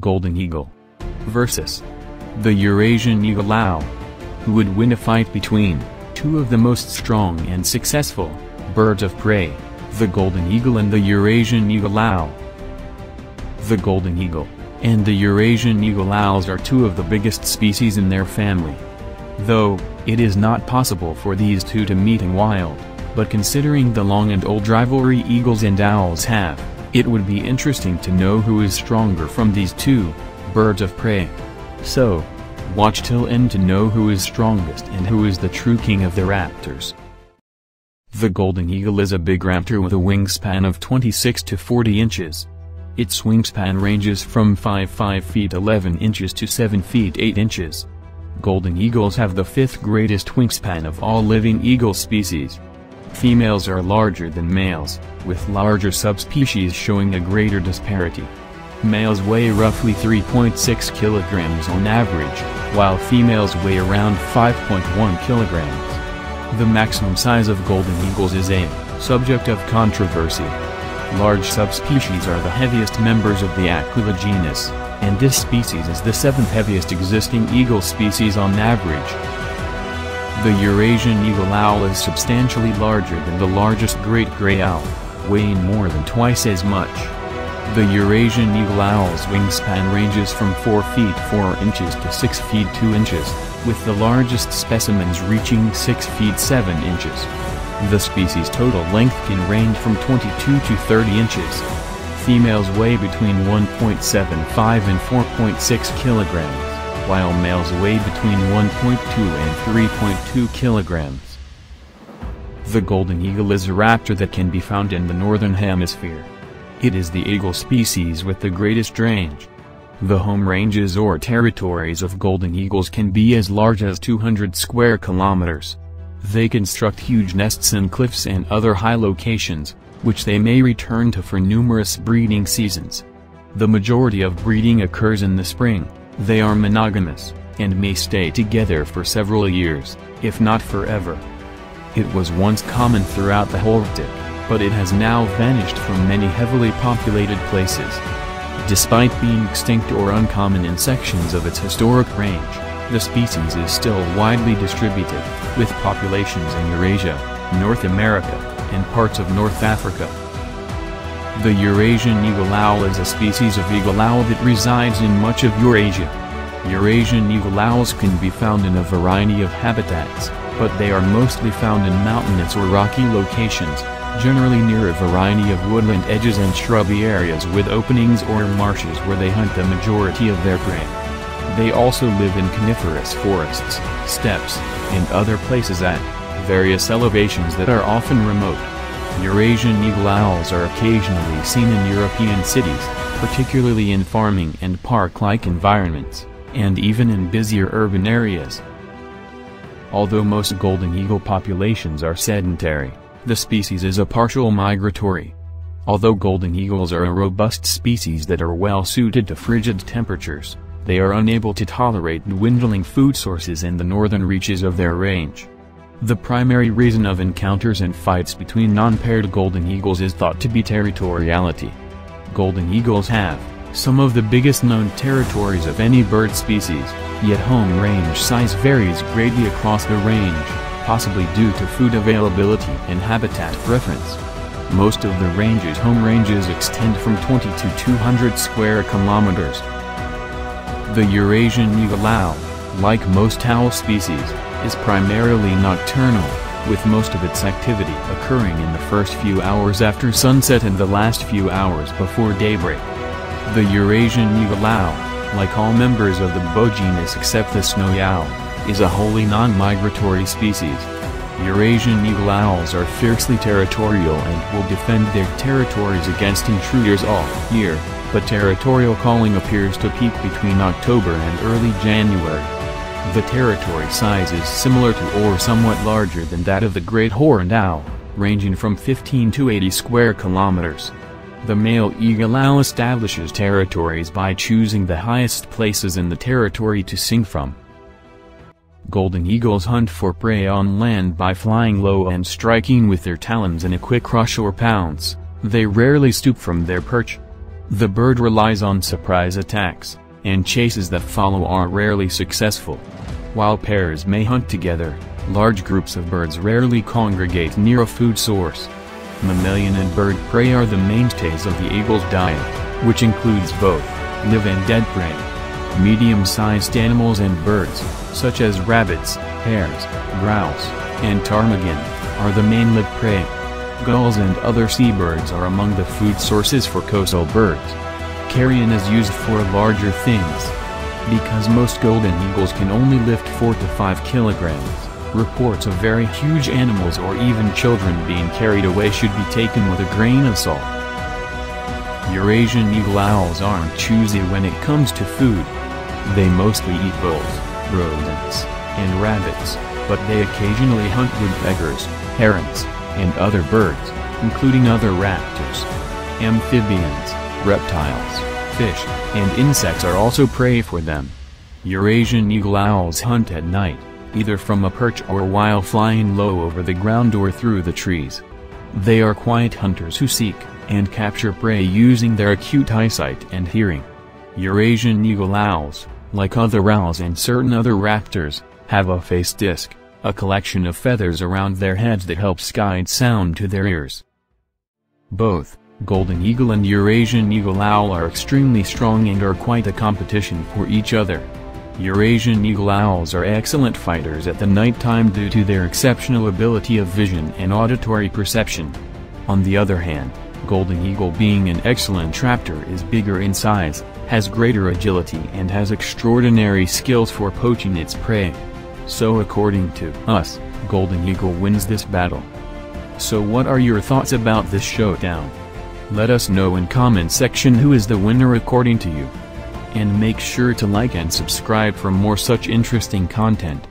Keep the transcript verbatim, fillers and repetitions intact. Golden Eagle versus the Eurasian Eagle Owl. Who would win a fight between two of the most strong and successful birds of prey, the Golden Eagle and the Eurasian Eagle Owl? The Golden Eagle and the Eurasian Eagle Owls are two of the biggest species in their family. Though, it is not possible for these two to meet in wild, but considering the long and old rivalry eagles and owls have, it would be interesting to know who is stronger from these two birds of prey. So, watch till end to know who is strongest and who is the true king of the raptors. The Golden Eagle is a big raptor with a wingspan of twenty-six to forty inches. Its wingspan ranges from five feet eleven inches to seven feet eight inches. Golden eagles have the fifth greatest wingspan of all living eagle species. Females are larger than males, with larger subspecies showing a greater disparity. Males weigh roughly three point six kilograms on average, while females weigh around five point one kilograms. The maximum size of golden eagles is a subject of controversy. Large subspecies are the heaviest members of the Aquila genus, and this species is the seventh heaviest existing eagle species on average. The Eurasian eagle owl is substantially larger than the largest great gray owl, weighing more than twice as much. The Eurasian eagle owl's wingspan ranges from four feet four inches to six feet two inches, with the largest specimens reaching six feet seven inches. The species' total length can range from twenty-two to thirty inches. Females weigh between one point seven five and four point six kilograms, while males weigh between one point two and three point two kilograms. The golden eagle is a raptor that can be found in the northern hemisphere. It is the eagle species with the greatest range. The home ranges or territories of golden eagles can be as large as two hundred square kilometers. They construct huge nests in cliffs and other high locations, which they may return to for numerous breeding seasons. The majority of breeding occurs in the spring. They are monogamous, and may stay together for several years, if not forever. It was once common throughout the Holtic, but it has now vanished from many heavily populated places. Despite being extinct or uncommon in sections of its historic range, the species is still widely distributed, with populations in Eurasia, North America, and parts of North Africa. The Eurasian eagle owl is a species of eagle owl that resides in much of Eurasia. Eurasian eagle owls can be found in a variety of habitats, but they are mostly found in mountainous or rocky locations, generally near a variety of woodland edges and shrubby areas with openings or marshes where they hunt the majority of their prey. They also live in coniferous forests, steppes, and other places at various elevations that are often remote. Eurasian eagle owls are occasionally seen in European cities, particularly in farming and park-like environments, and even in busier urban areas. Although most golden eagle populations are sedentary, the species is a partial migratory. Although golden eagles are a robust species that are well suited to frigid temperatures, they are unable to tolerate dwindling food sources in the northern reaches of their range. The primary reason of encounters and fights between non-paired golden eagles is thought to be territoriality. Golden eagles have some of the biggest known territories of any bird species, yet home range size varies greatly across the range, possibly due to food availability and habitat preference. Most of the range's home ranges extend from twenty to two hundred square kilometers. The Eurasian eagle owl, like most owl species, is primarily nocturnal, with most of its activity occurring in the first few hours after sunset and the last few hours before daybreak. The Eurasian eagle owl, like all members of the bow genus except the snowy owl, is a wholly non-migratory species. Eurasian eagle owls are fiercely territorial and will defend their territories against intruders all year, but territorial calling appears to peak between October and early January. The territory size is similar to or somewhat larger than that of the great horned owl, ranging from fifteen to eighty square kilometers. The male eagle owl establishes territories by choosing the highest places in the territory to sing from. Golden eagles hunt for prey on land by flying low and striking with their talons in a quick rush or pounce. They rarely stoop from their perch. The bird relies on surprise attacks, and chases that follow are rarely successful. While pairs may hunt together, large groups of birds rarely congregate near a food source. Mammalian and bird prey are the mainstays of the eagle's diet, which includes both live and dead prey. Medium-sized animals and birds, such as rabbits, hares, grouse, and ptarmigan, are the main live prey. Gulls and other seabirds are among the food sources for coastal birds. Carrion is used for larger things. Because most golden eagles can only lift four to five kilograms, reports of very huge animals or even children being carried away should be taken with a grain of salt. Eurasian eagle owls aren't choosy when it comes to food. They mostly eat voles, rodents, and rabbits, but they occasionally hunt woodpeckers, herons, and other birds, including other raptors. Amphibians, reptiles, fish, and insects are also prey for them. Eurasian eagle owls hunt at night, either from a perch or while flying low over the ground or through the trees. They are quiet hunters who seek and capture prey using their acute eyesight and hearing. Eurasian eagle owls, like other owls and certain other raptors, have a face disc, a collection of feathers around their heads that helps guide sound to their ears. Both golden eagle and Eurasian eagle owl are extremely strong and are quite a competition for each other. Eurasian eagle owls are excellent fighters at the nighttime due to their exceptional ability of vision and auditory perception. On the other hand, golden eagle, being an excellent raptor, is bigger in size, has greater agility, and has extraordinary skills for poaching its prey. So according to us, golden eagle wins this battle. So what are your thoughts about this showdown? Let us know in comment section who is the winner according to you. And make sure to like and subscribe for more such interesting content.